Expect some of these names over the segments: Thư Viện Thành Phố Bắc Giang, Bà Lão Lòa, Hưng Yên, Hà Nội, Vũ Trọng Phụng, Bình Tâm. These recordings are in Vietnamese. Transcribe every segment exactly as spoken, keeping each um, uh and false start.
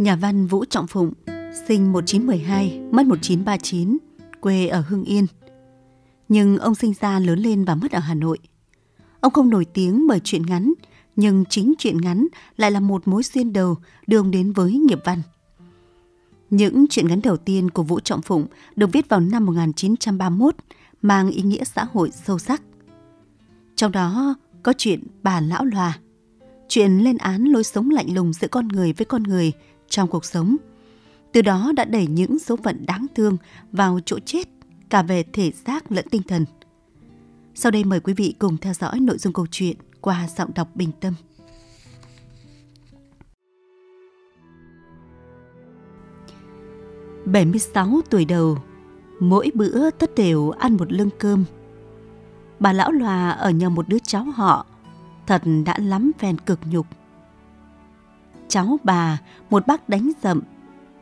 Nhà văn Vũ Trọng Phụng, sinh một nghìn chín trăm mười hai, mất một nghìn chín trăm ba mươi chín, quê ở Hưng Yên. Nhưng ông sinh ra, lớn lên và mất ở Hà Nội. Ông không nổi tiếng bởi truyện ngắn, nhưng chính truyện ngắn lại là một mối duyên đầu đưa ông đến với nghiệp văn. Những truyện ngắn đầu tiên của Vũ Trọng Phụng được viết vào năm một nghìn chín trăm ba mươi mốt, mang ý nghĩa xã hội sâu sắc. Trong đó có truyện Bà Lão Lòa, truyện lên án lối sống lạnh lùng giữa con người với con người trong cuộc sống. Từ đó đã đẩy những số phận đáng thương vào chỗ chết, cả về thể xác lẫn tinh thần. Sau đây mời quý vị cùng theo dõi nội dung câu chuyện qua giọng đọc Bình Tâm. bảy mươi sáu tuổi đầu, mỗi bữa tất đều ăn một lương cơm. Bà Lão Lòa ở nhà một đứa cháu họ, thật đã lắm phen cực nhục. Cháu bà, một bác đánh dậm,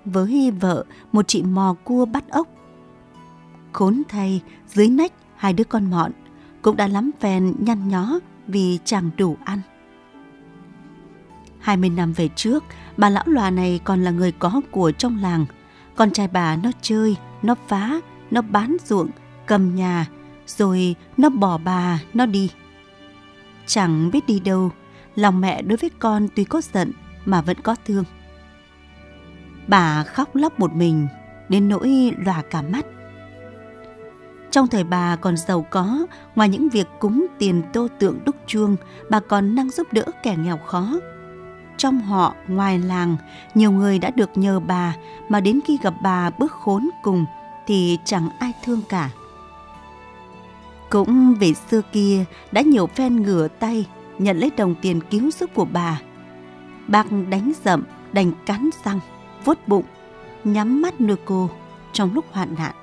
với vợ một chị mò cua bắt ốc. Khốn thay, dưới nách hai đứa con mọn cũng đã lắm phen nhăn nhó vì chẳng đủ ăn. hai mươi năm về trước, bà Lão Lòa này còn là người có của trong làng. Con trai bà nó chơi, nó phá, nó bán ruộng, cầm nhà, rồi nó bỏ bà, nó đi. Chẳng biết đi đâu, lòng mẹ đối với con tuy có giận mà vẫn có thương. Bà khóc lóc một mình, đến nỗi lòa cả mắt. Trong thời bà còn giàu có, ngoài những việc cúng tiền tô tượng đúc chuông, bà còn năng giúp đỡ kẻ nghèo khó. Trong họ, ngoài làng, nhiều người đã được nhờ bà, mà đến khi gặp bà bước khốn cùng thì chẳng ai thương cả. Cũng vì xưa kia đã nhiều phen ngửa tay nhận lấy đồng tiền cứu giúp của bà, bác đánh dậm đành cắn răng, vuốt bụng, nhắm mắt nuôi cô trong lúc hoạn nạn.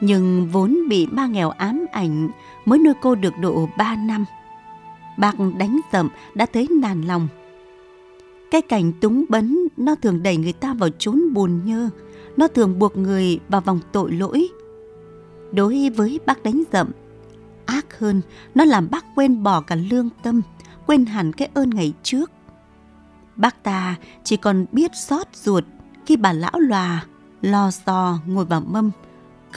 Nhưng vốn bị ba nghèo ám ảnh, mới nuôi cô được độ ba năm, bác đánh dậm đã thấy nản lòng. Cái cảnh túng bấn nó thường đẩy người ta vào chốn buồn nhơ, nó thường buộc người vào vòng tội lỗi. Đối với bác đánh dậm, ác hơn, nó làm bác quên bỏ cả lương tâm, quên hẳn cái ơn ngày trước. Bác ta chỉ còn biết xót ruột khi bà Lão Lòa lò xò ngồi vào mâm,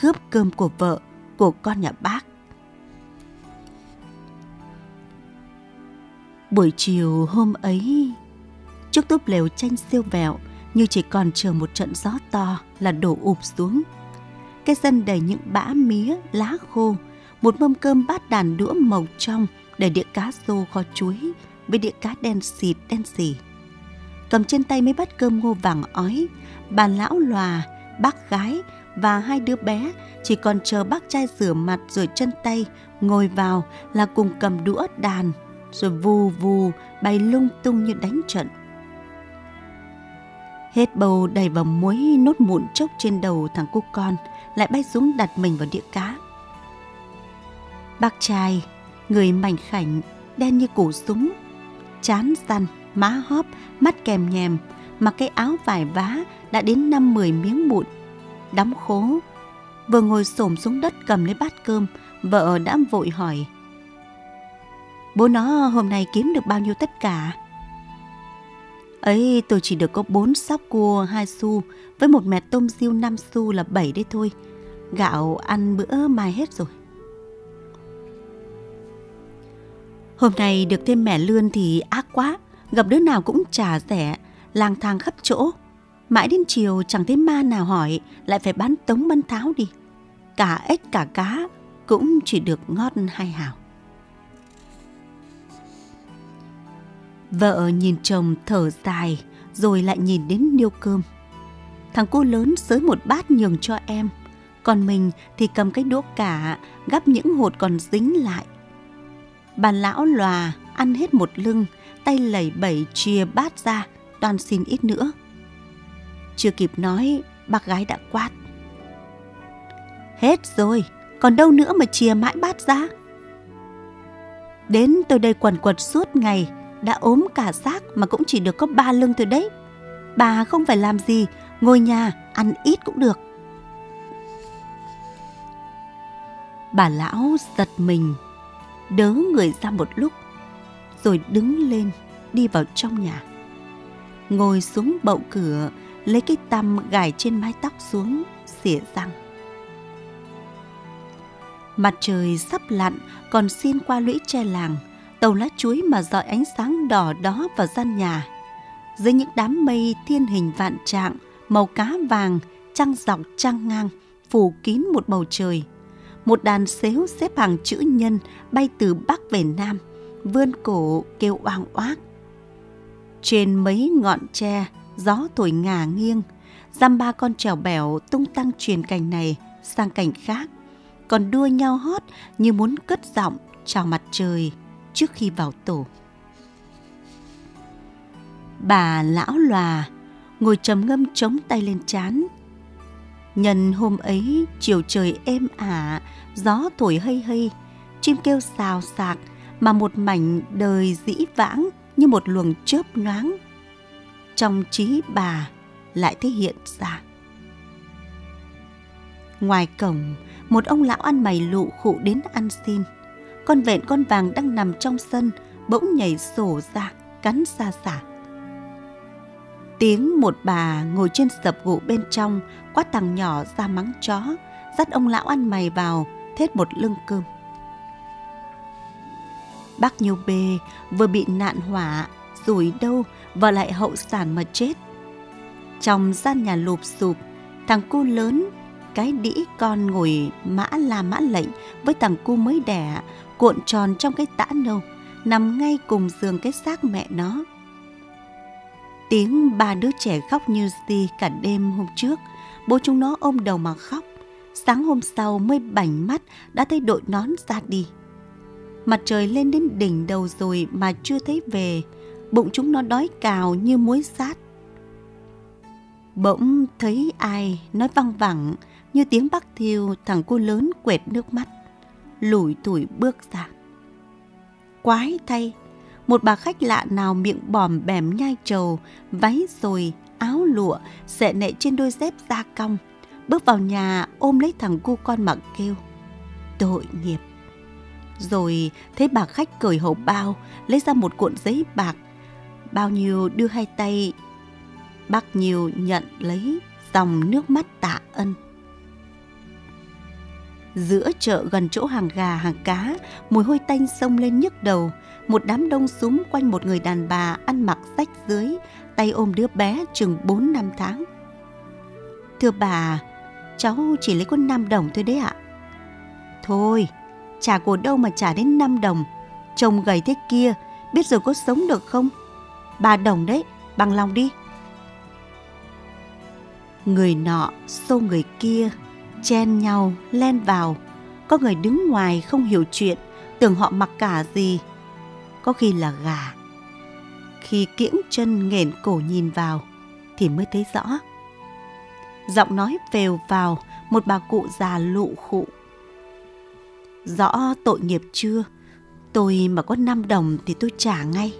cướp cơm của vợ, của con nhà bác. Buổi chiều hôm ấy, trước túp lều tranh siêu vẹo như chỉ còn chờ một trận gió to là đổ ụp xuống. Cái sân đầy những bã mía, lá khô, một mâm cơm bát đàn đũa màu trong đầy đĩa cá rô kho chuối với đĩa cá đen xịt đen xỉ. Cầm trên tay mấy bát cơm ngô vàng ói, bà Lão Lòa, bác gái và hai đứa bé chỉ còn chờ bác trai rửa mặt rồi chân tay, ngồi vào là cùng cầm đũa đàn, rồi vù vù bay lung tung như đánh trận. Hết bầu đầy vào muối, nốt mụn chốc trên đầu thằng cu con lại bay xuống đặt mình vào đĩa cá. Bác trai, người mảnh khảnh, đen như củ súng, trán săn, má hóp, mắt kèm nhèm, mặc cái áo vải vá đã đến năm mười miếng mụn, đóng khố. Vừa ngồi xổm xuống đất cầm lấy bát cơm, vợ đã vội hỏi: "Bố nó hôm nay kiếm được bao nhiêu tất cả?" "Ấy, tôi chỉ được có bốn sóc cua hai xu với một mẹt tôm riêu năm xu là bảy đấy thôi. Gạo ăn bữa mai hết rồi." "Hôm nay được thêm mẻ lươn thì ác quá, gặp đứa nào cũng trả rẻ, lang thang khắp chỗ. Mãi đến chiều chẳng thấy ma nào hỏi, lại phải bán tống bán tháo đi. Cả ếch cả cá cũng chỉ được ngót hai hào." Vợ nhìn chồng thở dài, rồi lại nhìn đến niêu cơm. Thằng cô lớn xới một bát nhường cho em, còn mình thì cầm cái đũa cả gắp những hột còn dính lại. Bà Lão Lòa ăn hết một lưng, tay lẩy bẩy chìa bát ra, toàn xin ít nữa. Chưa kịp nói, bác gái đã quát: "Hết rồi, còn đâu nữa mà chìa mãi bát ra. Đến tôi đây quần quật suốt ngày, đã ốm cả xác mà cũng chỉ được có ba lưng thôi đấy. Bà không phải làm gì, ngồi nhà, ăn ít cũng được." Bà lão giật mình, đớ người ra một lúc, rồi đứng lên, đi vào trong nhà. ngồi xuống bậu cửa, lấy cái tăm gài trên mái tóc xuống, xỉa răng. Mặt trời sắp lặn, còn xuyên qua lũy tre làng, tàu lá chuối mà rọi ánh sáng đỏ đó vào gian nhà. Dưới những đám mây thiên hình vạn trạng, màu cá vàng, trăng dọc trăng ngang, phủ kín một bầu trời. Một đàn sếu xếp hàng chữ nhân bay từ Bắc về Nam, vươn cổ kêu oang oác. Trên mấy ngọn tre, gió thổi ngả nghiêng, dăm ba con trèo bẻo tung tăng truyền cành này sang cành khác, còn đua nhau hót như muốn cất giọng chào mặt trời trước khi vào tổ. Bà Lão Lòa ngồi trầm ngâm chống tay lên trán. Nhân hôm ấy chiều trời êm ả, gió thổi hây hây, chim kêu xào xạc, mà một mảnh đời dĩ vãng như một luồng chớp nhoáng trong trí bà lại thể hiện ra. Ngoài cổng, một ông lão ăn mày lụ khụ đến ăn xin. Con vện con vàng đang nằm trong sân bỗng nhảy sổ ra, cắn xa xả. Tiếng một bà ngồi trên sập gỗ bên trong quát thằng nhỏ ra mắng chó, dắt ông lão ăn mày vào thết một lưng cơm. Bác Nhiêu Bê vừa bị nạn hỏa, rủi đâu và lại hậu sản mà chết. Trong gian nhà lụp xụp, thằng cu lớn, cái đĩ con ngồi mã la mã lệnh với thằng cu mới đẻ, cuộn tròn trong cái tã nâu, nằm ngay cùng giường cái xác mẹ nó. Tiếng ba đứa trẻ khóc như si cả đêm hôm trước, bố chúng nó ôm đầu mà khóc. Sáng hôm sau mới bảnh mắt đã thấy đội nón ra đi. Mặt trời lên đến đỉnh đầu rồi mà chưa thấy về, bụng chúng nó đói cào như muối sát. Bỗng thấy ai nói văng vẳng như tiếng bác thiêu, thằng cô lớn quệt nước mắt, lủi thủi bước ra. Quái thay, một bà khách lạ nào miệng bòm bèm nhai trầu, váy rồi áo lụa, xệ nệ trên đôi dép da cong, bước vào nhà ôm lấy thằng cu con mà kêu tội nghiệp. Rồi thấy bà khách cởi hộp bao, lấy ra một cuộn giấy bạc, bao nhiêu đưa hai tay. Bác Nhiều nhận lấy, dòng nước mắt tạ ân. Giữa chợ gần chỗ hàng gà hàng cá, mùi hôi tanh xông lên nhức đầu. Một đám đông xúm quanh một người đàn bà ăn mặc rách rưới, tay ôm đứa bé chừng bốn năm tháng. Thưa bà, cháu chỉ lấy có năm đồng thôi đấy ạ. Thôi, trả của đâu mà trả đến năm đồng. Chồng gầy thế kia, biết rồi có sống được không? Ba đồng đấy, bằng lòng đi. Người nọ xô người kia, chen nhau len vào. Có người đứng ngoài không hiểu chuyện, tưởng họ mặc cả gì, có khi là gà. Khi kiễng chân nghển cổ nhìn vào thì mới thấy rõ. Giọng nói phều vào một bà cụ già lụ khụ. Rõ tội nghiệp chưa? Tôi mà có năm đồng thì tôi trả ngay.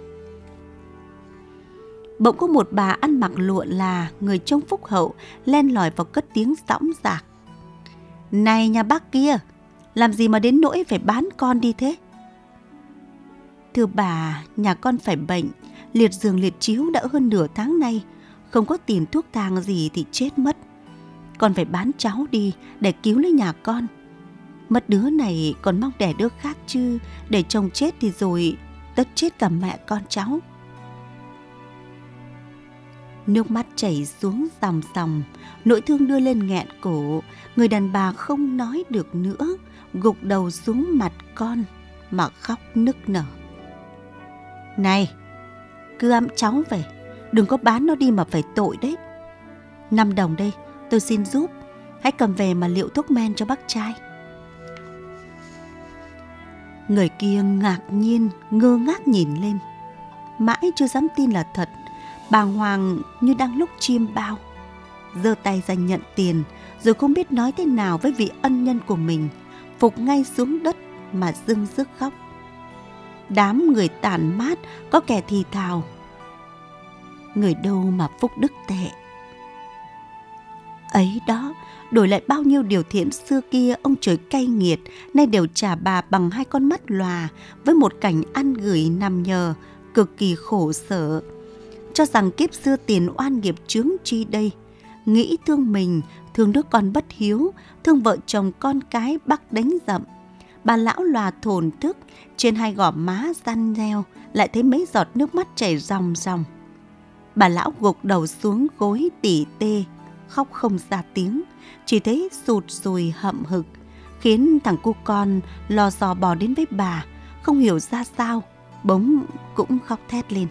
Bỗng có một bà ăn mặc lụa là, người trông phúc hậu, len lỏi vào cất tiếng sõng dạc. Này nhà bác kia, làm gì mà đến nỗi phải bán con đi thế? Thưa bà, nhà con phải bệnh, liệt giường liệt chiếu đã hơn nửa tháng nay, không có tiền thuốc thang gì thì chết mất. Con phải bán cháu đi để cứu lấy nhà con. Mất đứa này còn mong đẻ đứa khác chứ, để chồng chết thì rồi tất chết cả mẹ con cháu. Nước mắt chảy xuống dòng dòng, nỗi thương đưa lên nghẹn cổ. Người đàn bà không nói được nữa, gục đầu xuống mặt con mà khóc nức nở. Này, cứ ẵm cháu về, đừng có bán nó đi mà phải tội đấy. Năm đồng đây, tôi xin giúp, hãy cầm về mà liệu thuốc men cho bác trai. Người kia ngạc nhiên, ngơ ngác nhìn lên, mãi chưa dám tin là thật. Bàng hoàng như đang lúc chiêm bao, giơ tay ra nhận tiền, rồi không biết nói thế nào với vị ân nhân của mình, phục ngay xuống đất mà rưng rức khóc. Đám người tàn mát, có kẻ thì thào. Người đâu mà phúc đức tệ. Ấy đó, đổi lại bao nhiêu điều thiện xưa kia ông trời cay nghiệt, nay đều trả bà bằng hai con mắt lòa, với một cảnh ăn gửi nằm nhờ, cực kỳ khổ sở. cho rằng kiếp xưa tiền oan nghiệp chướng chi đây, nghĩ thương mình, thương đứa con bất hiếu, thương vợ chồng con cái bác đánh dậm. Bà lão lòa thổn thức, trên hai gò má răn reo, lại thấy mấy giọt nước mắt chảy ròng ròng. Bà lão gục đầu xuống gối tỉ tê, khóc không ra tiếng, chỉ thấy sụt sùi hậm hực, khiến thằng cu con lò dò bò đến với bà, không hiểu ra sao, bỗng cũng khóc thét lên.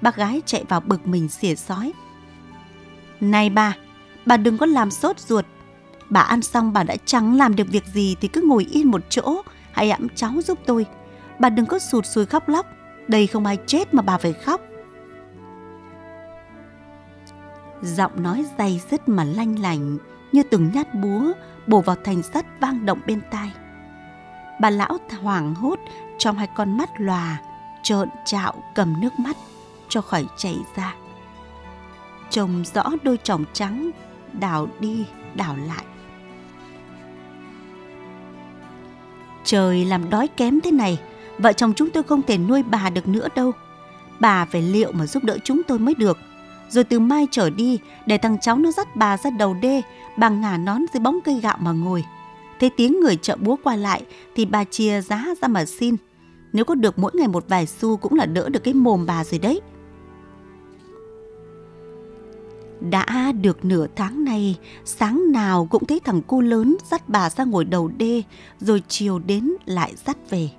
Bác gái chạy vào bực mình xỉa xói. Này bà, bà đừng có làm sốt ruột. Bà ăn xong bà đã chẳng làm được việc gì thì cứ ngồi yên một chỗ, hãy ẵm cháu giúp tôi. Bà đừng có sụt sùi khóc lóc, đây không ai chết mà bà phải khóc. Giọng nói day dứt mà lanh lảnh như từng nhát búa bổ vào thành sắt vang động bên tai. Bà lão hoảng hốt, trong hai con mắt lòa trợn trạo cầm nước mắt cho khỏi chảy ra. Trông rõ đôi tròng trắng đảo đi đảo lại. Trời làm đói kém thế này, vợ chồng chúng tôi không thể nuôi bà được nữa đâu. Bà phải liệu mà giúp đỡ chúng tôi mới được. Rồi từ mai trở đi, để thằng cháu nó dắt bà ra đầu đê, bà ngả nón dưới bóng cây gạo mà ngồi. Thấy tiếng người chợ búa qua lại thì bà chia giá ra mà xin. Nếu có được mỗi ngày một vài xu cũng là đỡ được cái mồm bà rồi đấy. Đã được nửa tháng nay, sáng nào cũng thấy thằng cu lớn dắt bà ra ngồi đầu đê, rồi chiều đến lại dắt về.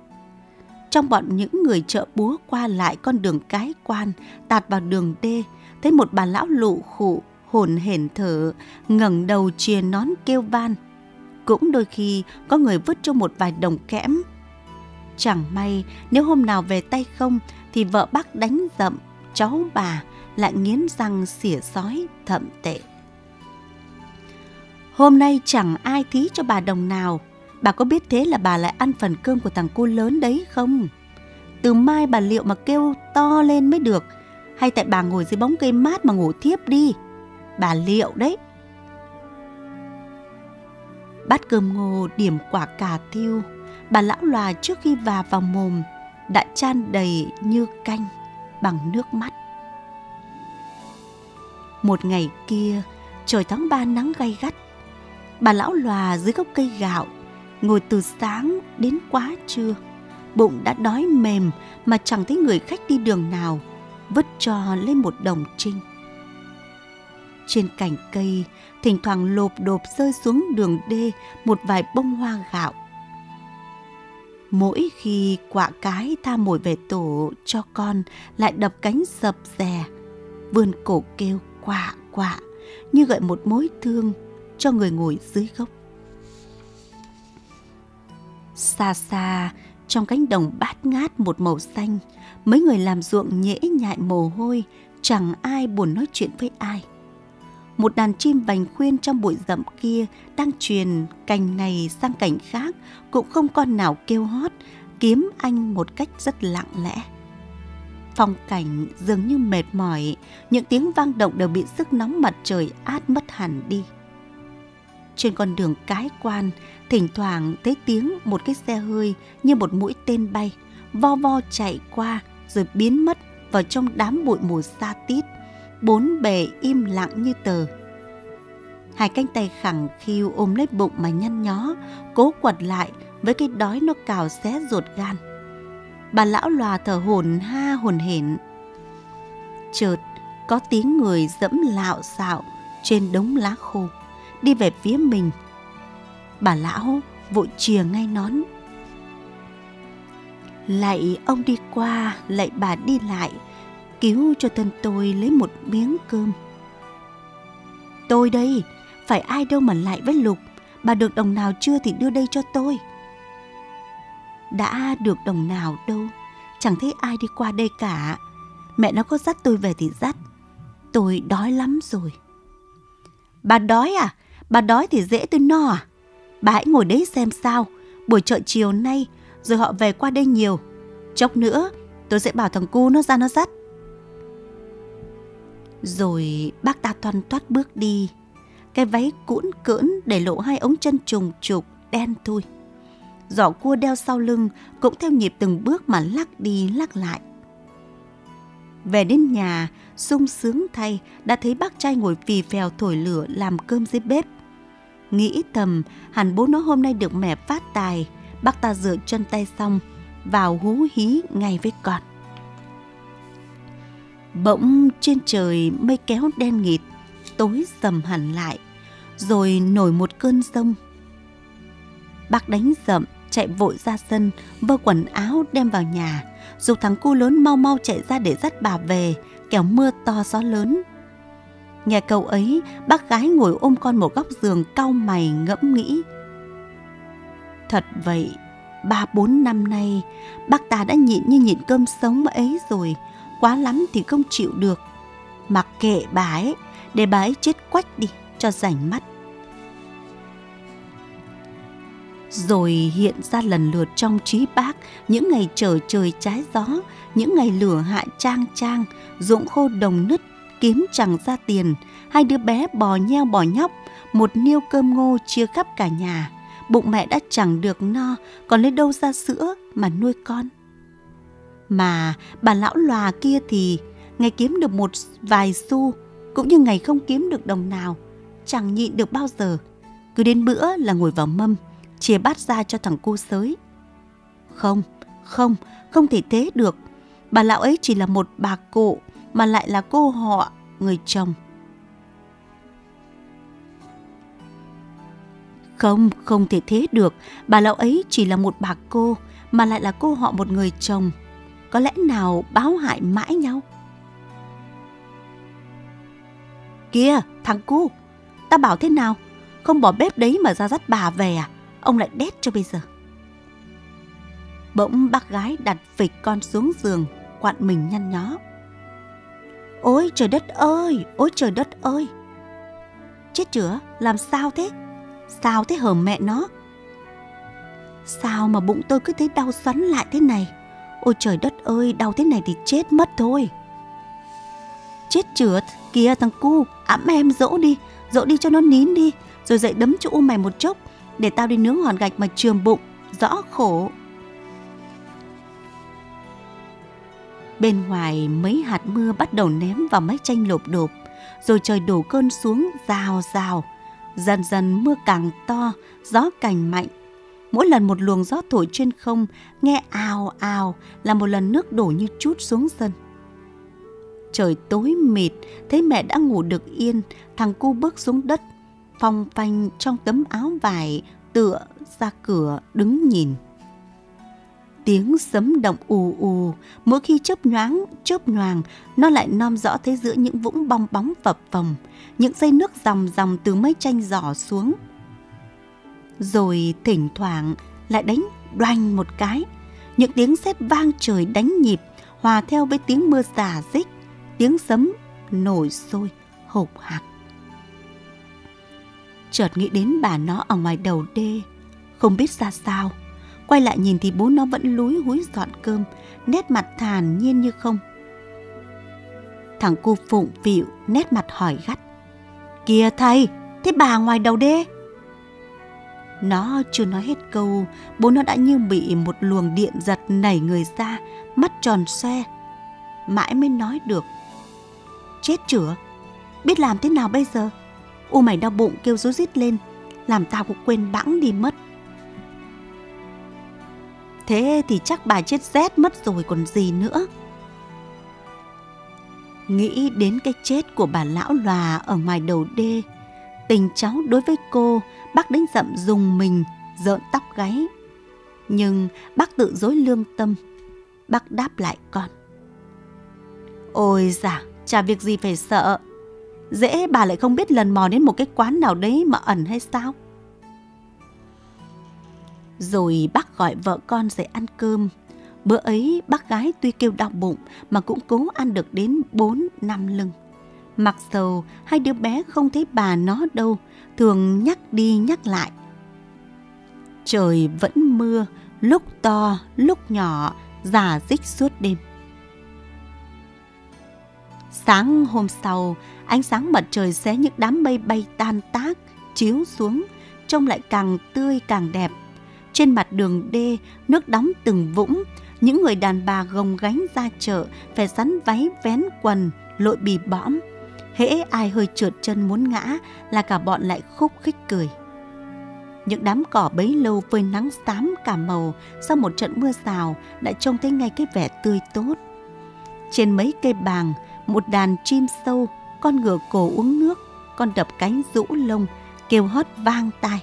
Trong bọn những người chợ búa qua lại con đường cái quan, tạt vào đường đê, thấy một bà lão lụ khụ, hổn hển thở, ngẩng đầu chìa nón kêu van. Cũng đôi khi có người vứt cho một vài đồng kẽm. Chẳng may, nếu hôm nào về tay không, thì vợ bác đánh dậm, cháu bà lại nghiến răng xỉa xói thậm tệ. Hôm nay chẳng ai thí cho bà đồng nào. Bà có biết thế là bà lại ăn phần cơm của thằng cu lớn đấy không? Từ mai bà liệu mà kêu to lên mới được. Hay tại bà ngồi dưới bóng cây mát mà ngủ thiếp đi. Bà liệu đấy. Bát cơm ngô điểm quả cà thiêu, bà lão lòa trước khi vào vào mồm đã chan đầy như canh bằng nước mắt. Một ngày kia, trời tháng ba nắng gay gắt. Bà lão lòa dưới gốc cây gạo, ngồi từ sáng đến quá trưa. Bụng đã đói mềm mà chẳng thấy người khách đi đường nào, vứt cho lên một đồng trinh. Trên cành cây, thỉnh thoảng lộp độp rơi xuống đường đê một vài bông hoa gạo. Mỗi khi quạ cái tha mồi về tổ cho con lại đập cánh sập rè, vươn cổ kêu quạ quạ như gợi một mối thương cho người ngồi dưới gốc. Xa xa, trong cánh đồng bát ngát một màu xanh, mấy người làm ruộng nhễ nhại mồ hôi, chẳng ai buồn nói chuyện với ai. Một đàn chim bành khuyên trong bụi rậm kia đang truyền cành này sang cành khác, cũng không con nào kêu hót, kiếm anh một cách rất lặng lẽ. Phong cảnh dường như mệt mỏi, những tiếng vang động đều bị sức nóng mặt trời át mất hẳn đi. Trên con đường cái quan, thỉnh thoảng thấy tiếng một cái xe hơi như một mũi tên bay, vo vo chạy qua rồi biến mất vào trong đám bụi mù sa tít. Bốn bề im lặng như tờ. Hai cánh tay khẳng khiu ôm lấy bụng mà nhăn nhó, cố quật lại với cái đói nó cào xé ruột gan. Bà lão lòa thở hổn ha hổn hển. Chợt có tiếng người dẫm lạo xạo trên đống lá khô đi về phía mình. Bà lão vội chìa ngay nón. Lạy ông đi qua, lạy bà đi lại, cứu cho thân tôi lấy một miếng cơm. Tôi đây, phải ai đâu mà lại với Lục. Bà được đồng nào chưa thì đưa đây cho tôi. Đã được đồng nào đâu, chẳng thấy ai đi qua đây cả. Mẹ nó có dắt tôi về thì dắt. Tôi đói lắm rồi. Bà đói à? Bà đói thì dễ tôi no à? Bà hãy ngồi đấy xem sao. Buổi chợ chiều nay rồi họ về qua đây nhiều. Chốc nữa tôi sẽ bảo thằng cu nó ra nó dắt. Rồi bác ta thoăn thoắt bước đi, cái váy cũn cỡn để lộ hai ống chân trùng trục đen thui. Giỏ cua đeo sau lưng cũng theo nhịp từng bước mà lắc đi lắc lại. Về đến nhà, sung sướng thay đã thấy bác trai ngồi phì phèo thổi lửa làm cơm dưới bếp. Nghĩ thầm, hẳn bố nó hôm nay được mẹ phát tài, bác ta rửa chân tay xong, vào hú hí ngay với con. Bỗng trên trời mây kéo đen nghịt, tối sầm hẳn lại, rồi nổi một cơn giông. Bác đánh dậm, chạy vội ra sân, vơ quần áo đem vào nhà, giục thằng cu lớn mau mau chạy ra để dắt bà về, kẻo mưa to gió lớn. Nghe câu ấy, bác gái ngồi ôm con một góc giường cau mày ngẫm nghĩ. Thật vậy, ba bốn năm nay, bác ta đã nhịn như nhịn cơm sống ấy rồi, quá lắm thì không chịu được. Mặc kệ bà ấy, để bà ấy chết quách đi, cho rảnh mắt. Rồi hiện ra lần lượt trong trí bác những ngày trở trời trái gió, những ngày lửa hạ trang trang, ruộng khô đồng nứt, kiếm chẳng ra tiền, hai đứa bé bò nheo bò nhóc, một niêu cơm ngô chia khắp cả nhà. Bụng mẹ đã chẳng được no, còn lấy đâu ra sữa mà nuôi con. Mà bà lão lòa kia thì ngày kiếm được một vài xu, cũng như ngày không kiếm được đồng nào, chẳng nhịn được bao giờ. Cứ đến bữa là ngồi vào mâm, chia bát ra cho thằng cu sới. Không, không, không thể thế được. Bà lão ấy chỉ là một bà cụ, mà lại là cô họ, người chồng. Không, không thể thế được. Bà lão ấy chỉ là một bà cô, mà lại là cô họ một người chồng. Có lẽ nào báo hại mãi nhau? Kìa, thằng cu, ta bảo thế nào? Không bỏ bếp đấy mà ra dắt bà về à? Ông lại đét cho bây giờ. Bỗng bác gái đặt phịch con xuống giường, quặn mình nhăn nhó. Ôi trời đất ơi, ôi trời đất ơi. Chết chửa, làm sao thế? Sao thế hở mẹ nó? Sao mà bụng tôi cứ thấy đau xoắn lại thế này? Ôi trời đất ơi, đau thế này thì chết mất thôi. Chết chửa, kìa thằng cu, ẵm em dỗ đi, dỗ đi cho nó nín đi, rồi dậy đấm cho u mày một chốc, để tao đi nướng hòn gạch mà chườm bụng, rõ khổ. Bên ngoài mấy hạt mưa bắt đầu ném vào mái tranh lộp độp, rồi trời đổ cơn xuống rào rào. Dần dần mưa càng to, gió càng mạnh. Mỗi lần một luồng gió thổi trên không, nghe ào ào là một lần nước đổ như trút xuống sân. Trời tối mịt, thấy mẹ đã ngủ được yên, thằng cu bước xuống đất, phòng phanh trong tấm áo vải, tựa ra cửa đứng nhìn. Tiếng sấm động ù ù, mỗi khi chớp nhoáng, chớp nhoàng, nó lại nom rõ thấy giữa những vũng bong bóng phập phồng, những dây nước dòng dòng từ mái tranh rỏ xuống. Rồi thỉnh thoảng lại đánh đoanh một cái, những tiếng sét vang trời đánh nhịp, hòa theo với tiếng mưa rả rích, tiếng sấm nổi sôi, hộc hạc. Chợt nghĩ đến bà nó ở ngoài đầu đê, không biết ra sao. Quay lại nhìn thì bố nó vẫn lúi húi dọn cơm, nét mặt thản nhiên như không. Thằng cu phụng phịu, nét mặt hỏi gắt. Kìa thầy, thế bà ngoài đầu đê? Nó chưa nói hết câu, bố nó đã như bị một luồng điện giật nảy người ra, mắt tròn xoe. Mãi mới nói được. Chết chửa, biết làm thế nào bây giờ? U mày đau bụng kêu rú rít lên, làm tao cũng quên bẵng đi mất. Thế thì chắc bà chết rét mất rồi còn gì nữa. Nghĩ đến cái chết của bà lão lòa ở ngoài đầu đê, tình cháu đối với cô, bác đánh dậm dùng mình, rợn tóc gáy. Nhưng bác tự dối lương tâm, bác đáp lại con. Ôi dạ, chả việc gì phải sợ. Dễ bà lại không biết lần mò đến một cái quán nào đấy mà ẩn hay sao? Rồi bác gọi vợ con dậy ăn cơm. Bữa ấy bác gái tuy kêu đau bụng mà cũng cố ăn được đến bốn năm lưng. Mặc dầu hai đứa bé không thấy bà nó đâu, thường nhắc đi nhắc lại. Trời vẫn mưa, lúc to lúc nhỏ, rả rích suốt đêm. Sáng hôm sau, ánh sáng mặt trời xé những đám mây bay tan tác, chiếu xuống, trông lại càng tươi càng đẹp. Trên mặt đường đê, nước đóng từng vũng, những người đàn bà gồng gánh ra chợ phải sắn váy vén quần, lội bì bõm. Hễ ai hơi trượt chân muốn ngã là cả bọn lại khúc khích cười. Những đám cỏ bấy lâu phơi nắng xám cả màu sau một trận mưa rào đã trông thấy ngay cái vẻ tươi tốt. Trên mấy cây bàng, một đàn chim sâu, con ngựa cổ uống nước, con đập cánh rũ lông, kêu hót vang tai.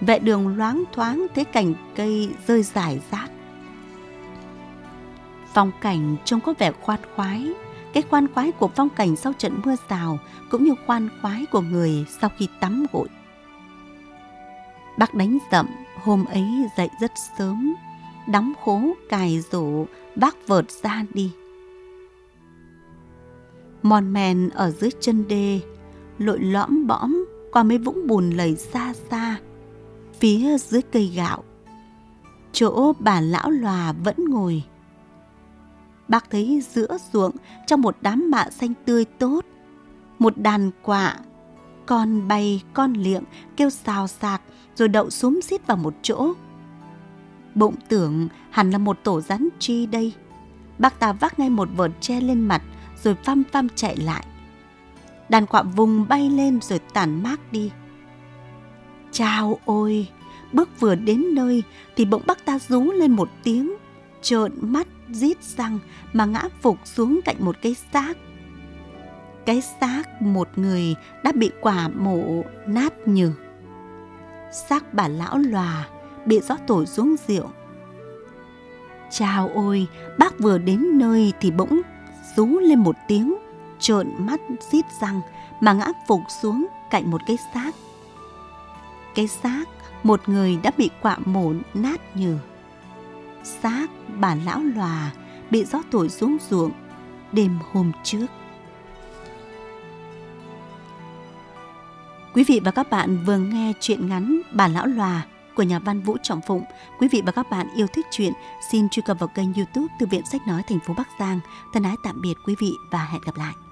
Vệ đường loáng thoáng thấy cành cây rơi rải rác. Phong cảnh trông có vẻ khoan khoái. Cái khoan khoái của phong cảnh sau trận mưa rào cũng như khoan khoái của người sau khi tắm gội. Bác đánh dậm hôm ấy dậy rất sớm, đóng khố cài rổ, bác vợt ra đi. Mòn mèn ở dưới chân đê, lội lõm bõm qua mấy vũng bùn lầy xa xa, phía dưới cây gạo, chỗ bà lão Lòa vẫn ngồi. Bác thấy giữa ruộng, trong một đám mạ xanh tươi tốt, một đàn quạ, con bay con liệng kêu xào xạc rồi đậu xúm xít vào một chỗ. Bỗng tưởng hẳn là một tổ rắn tri đây. Bác ta vác ngay một vợt tre lên mặt rồi phăm phăm chạy lại. Đàn quạ vùng bay lên rồi tản mác đi. Chao ôi! Bước vừa đến nơi thì bỗng bác ta rú lên một tiếng, trợn mắt rít răng mà ngã phục xuống cạnh một cái xác. Cái xác một người đã bị quả mổ nát nhừ. Xác bà lão Lòa bị gió thổi xuống rượu. Chao ôi! Bác vừa đến nơi thì bỗng rú lên một tiếng, trợn mắt rít răng mà ngã phục xuống cạnh một cái xác. Cái xác một người đã bị quạ mổ nát nhừ. Xác bà lão Lòa bị gió thổi xuống ruộng đêm hôm trước. Quý vị và các bạn vừa nghe truyện ngắn Bà Lão Lòa của nhà văn Vũ Trọng Phụng. Quý vị và các bạn yêu thích truyện, xin truy cập vào kênh YouTube Thư viện Sách Nói Thành phố Bắc Giang. Thân ái tạm biệt quý vị và hẹn gặp lại.